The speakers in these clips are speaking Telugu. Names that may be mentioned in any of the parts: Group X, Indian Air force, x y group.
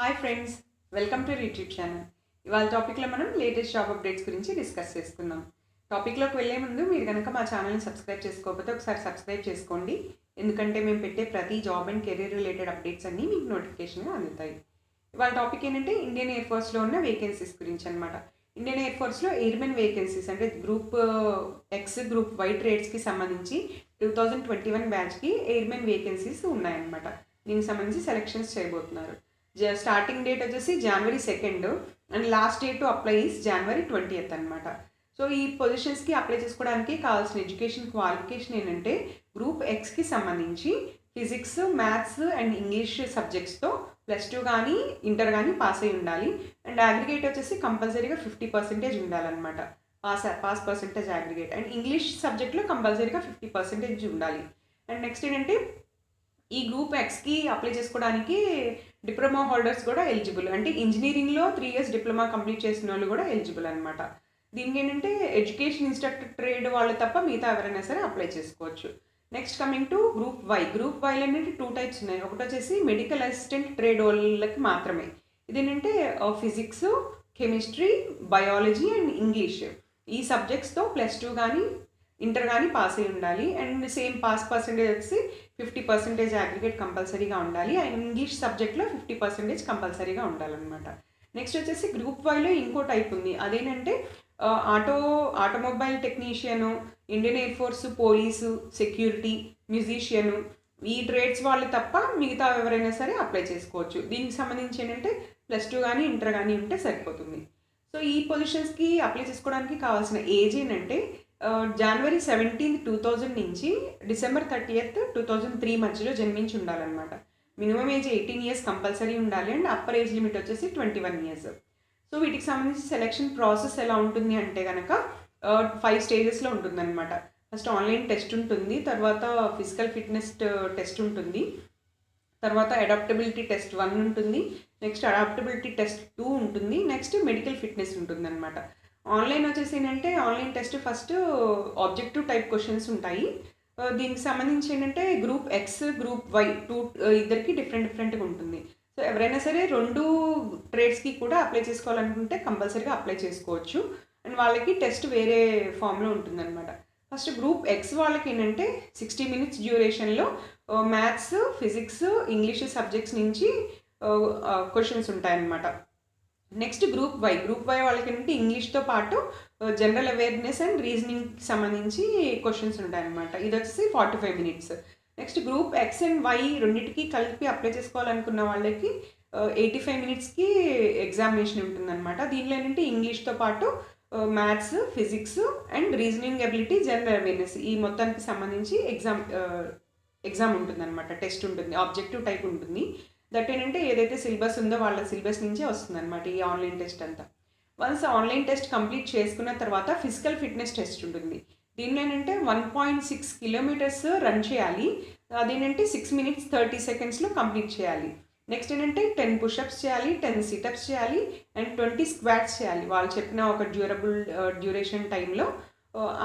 High friends welcome to YouTube channel इवा टॉपिक लो मनम लेटेस्ट जॉब अपडेट्स गुरिंची डिस्कस चेसुकुंदाम। टॉपिक लोकी वेल्ले मुंदु मीरु गनुक मा चैनल नि सब्सक्राइब चेसुकोकपोते ओकसारि सब्सक्राइब चेसुकोंडी एंदुकंटे मेमु पेट्टे प्रति job and career related updates अन्नी मीकु नोटिफिकेशन गा अंदुतायि। इवा टॉपिक एंटंटे इंडियन एयर फोर्स लो उन्न वेकेंसीस गुरिंची अन्नमाट। इंडियन एयर फोर्स लो एयरमैन वेकेंसीस अंटे group X group Y trades की संबंधी 2021 बैच की एयरमैन वेकेंसीस उन्नायि अन्नमाट। दीनिकि संबंधी सेलेक्शन्स चेयबोतुन्नारु। स्टार्टिंग डेट वो जनवरी 2 अंड लास्ट डेट अप्लाई जनवरी 20 अन्नमाट। सो ई पोजिशन्स की अप्लाई चेसुकोवडानिकी कावाल्సిన एडुकेशन क्वालिफिकेशन एंटंटे ग्रूप एक्स की संबंधी physics maths and English subjects तो +2 गानी इंटर गानी पास अयि उंडाली अंड अग्रिगेट वो कंपल्सरी 50% उन्नमाट। Pass percentage aggregate and English subject लो कंपल्सरी 50% उंडाली। अंड नेक्स्ट एंटंटे ఈ గ్రూప్ ఎక్స్ కి అప్లై చేసుకోవడానికి డిప్లొమా హోల్డర్స్ కూడా ఎలిజిబుల్ అంటే ఇంజనీరింగ్ లో 3 ఇయర్స్ డిప్లొమా కంప్లీట్ చేసినోళ్ళు కూడా ఎలిజిబుల్ అన్నమాట। దీనికి ఏంటంటే ఎడ్యుకేషన్ ఇన్స్ట్రక్టర్ ట్రేడ్ వాళ్ళు తప్ప మిగతా ఎవరైనా సరే అప్లై చేసుకోవచ్చు। Next coming to group Y. Group Y లో అంటే 2 టైప్స్ ఉన్నాయి। ఒకటి వచ్చేసి మెడికల్ అసిస్టెంట్ ట్రేడ్ వాళ్ళకి మాత్రమే। ఇది ఏంటంటే physics chemistry biology and English ఈ సబ్జెక్ట్స్ తో +2 గాని इंटर गानी पास अयि उंडाली and same pass percentage 50% aggregate compulsory उंडाली अंड इंग्लिश सब्जेक्ट 50% कंपल्सरी उंडालन्नमाट। नेक्स्ट वच्चेसी ग्रूप वाई लो इंको टाइप उंदी अदेंटंटे automobile technician Indian air force police security musician ई ट्रेड्स वाळ्ळु तप्प मिगता एवरैना सरे अप्लाई चेसुकोवच्चु। दीनिकि संबंधिंచి ఏంటంటే +2 గాని इंटर గాని ఉంటే సరిపోతుంది। సో ఈ పొజిషన్స్ కి అప్లై చేసుకోవడానికి కావాల్సిన ఏజ్ ఏంటంటే जनवरी 17, 2000 नीचे December 30, 2003 मध्य जन्मिंचि उंडालन्नमाट। मिनिमम एज 18 इयर्स कंपल्सरी उंडाली अंड अपर एज लिमिट वच्चेसी 21 इयर्स। सो वीटिकि संबंधिंचि सेलेक्शन प्रासेस एला उंटुंदी अंटे गनक 5 स्टेजेस लो उंटुंदन्नमाट। फस्ट ऑनलाइन टेस्ट उंटुंदी, तर्वात फिजिकल फिटनेस टेस्ट उंटुंदी, तर्वात अडाप्टबिलिटी टेस्ट 1 उंटुंदी, नेक्स्ट अडाप्टबिलिटी टेस्ट 2 उंटुंदी, नेक्स्ट मेडिकल फिटनेस उंटुंदन्नमाट। ఆన్లైన్ వచ్చేసేనంటే online test first objective type questions ఉంటాయి। దీనికి సంబంధించి ఏంటంటే గ్రూప్ ఎక్స్ గ్రూప్ వై 2 ఇద్దరికి డిఫరెంట్ గా ఉంటుంది। సో ఎవరైనా సరే రెండు ట్రేడ్స్ కి కూడా అప్లై చేసుకోవాలనుకుంటే కంపల్సరీగా అప్లై చేసుకోవచ్చు అండ్ వాళ్ళకి టెస్ట్ వేరే ఫామ్ లో ఉంటుందన్నమాట। ఫస్ట్ గ్రూప్ ఎక్స్ వాళ్ళకి ఏంటంటే 60 నిమిషస్ డ్యూరేషన్ లో మ్యాథ్స్ ఫిజిక్స్ ఇంగ్లీష్ సబ్జెక్ట్స్ నుంచి క్వశ్చన్స్ ఉంటాయి అన్నమాట। నెక్స్ట్ గ్రూప్ వై వాళ్ళకి అంటే ఇంగ్లీష్ తో పాటు జనరల్ అవేర్నెస్ అండ్ రీజనింగ్ కి సంబంధించి క్వశ్చన్స్ ఉంటాయి అన్నమాట। ఇది వచ్చేసి 45 నిమిషస్। Next group X and Y రెండిటికి కలిపి అప్లై చేసుకోవాలనుకున్న వాళ్ళకి 85 నిమిషస్ కి ఎగ్జామినేషన్ ఉంటుందన్నమాట। దీనిలో ఏంటంటే ఇంగ్లీష్ తో పాటు maths physics and reasoning ability general awareness ఈ మొత్తానికి సంబంధించి ఎగ్జామ్ ఉంటుందన్నమాట। టెస్ట్ ఉంటుంది, ఆబ్జెక్టివ్ టైప్ ఉంటుంది। దట్టేనంటే ఏదైతే సిలబస్ ఉందో వాళ్ళ సిలబస్ నుంచే వస్తుందన్నమాట ఈ ఆన్లైన్ టెస్ట్ అంతా। వన్స్ ఆన్లైన్ టెస్ట్ కంప్లీట్ చేసుకున్న తర్వాత ఫిజికల్ ఫిట్నెస్ టెస్ట్ ఉంటుంది। దీనిలో ఏంటంటే 1.6 కిలోమీటర్స్ రన్ చేయాలి, అదేంటంటే 6 minutes 30 seconds లో కంప్లీట్ చేయాలి। నెక్స్ట్ ఏంటంటే 10 పుషప్స్ చేయాలి, 10 సిటప్స్ చేయాలి అండ్ 20 స్క్వాట్స్ చేయాలి। వాళ్ళు చెప్పిన ఒక డ్యూరబుల్ డ్యూరేషన్ టైంలో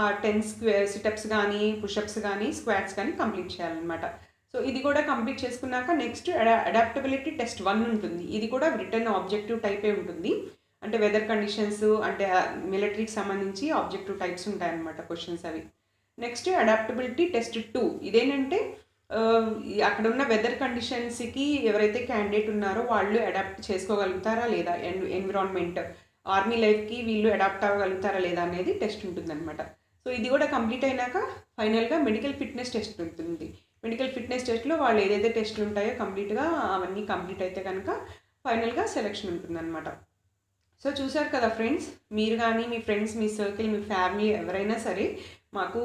ఆ 10 సిటప్స్ కానీ పుషప్స్ కానీ స్క్వాట్స్ కానీ కంప్లీట్ చేయాలన్నమాట। సో ఇది కూడా కంప్లీట్ చేసుకున్నాక నెక్స్ట్ అడాప్టబిలిటీ టెస్ట్ 1 ఉంటుంది। ఇది కూడా రిటన్ ఆబ్జెక్టివ్ టైపే ఉంటుంది, అంటే వెదర్ కండిషన్స్ అంటే మిలిటరీకి సంబంధించి ఆబ్జెక్టివ్ టైప్స్ ఉంటాయి అన్నమాట క్వశ్చన్స్ అవి। నెక్స్ట్ అడాప్టబిలిటీ టెస్ట్ 2 ఇదేనంటే అక్కడ ఉన్న వెదర్ కండిషన్స్ కి ఎవరైతే క్యాండిడేట్ ఉన్నారో వాళ్ళు అడాప్ట్ చేసుకోగలుగుతారా లేదా, ఎన్విరాన్మెంట్ ఆర్మీ లైఫ్ కి వీళ్ళు అడాప్ట్ అవ్వగలుగుతారా లేదా అనేది టెస్ట్ ఉంటుందన్నమాట। సో ఇది కూడా కంప్లీట్ అయినాక ఫైనల్ గా మెడికల్ ఫిట్నెస్ టెస్ట్ ఉంటుంది। మెడికల్ ఫిట్నెస్ టెస్ట్లో వాళ్ళు ఏదైతే టెస్ట్లు ఉంటాయో కంప్లీట్గా అవన్నీ కంప్లీట్ అయితే కనుక ఫైనల్గా సెలెక్షన్ ఉంటుందన్నమాట। సో చూసారు కదా ఫ్రెండ్స్, మీరు కానీ మీ ఫ్రెండ్స్ మీ సర్కిల్ మీ ఫ్యామిలీ ఎవరైనా సరే మాకు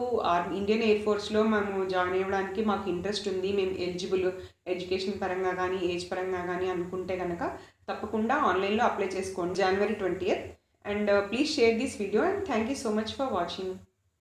ఇండియన్ ఎయిర్ ఫోర్స్లో మేము జాయిన్ అవ్వడానికి మాకు ఇంట్రెస్ట్ ఉంది, మేము ఎలిజిబుల్ ఎడ్యుకేషన్ పరంగా కానీ ఏజ్ పరంగా కానీ అనుకుంటే కనుక తప్పకుండా ఆన్లైన్లో అప్లై చేసుకోండి జనవరి 20 and please share this video and thank you so much for watching.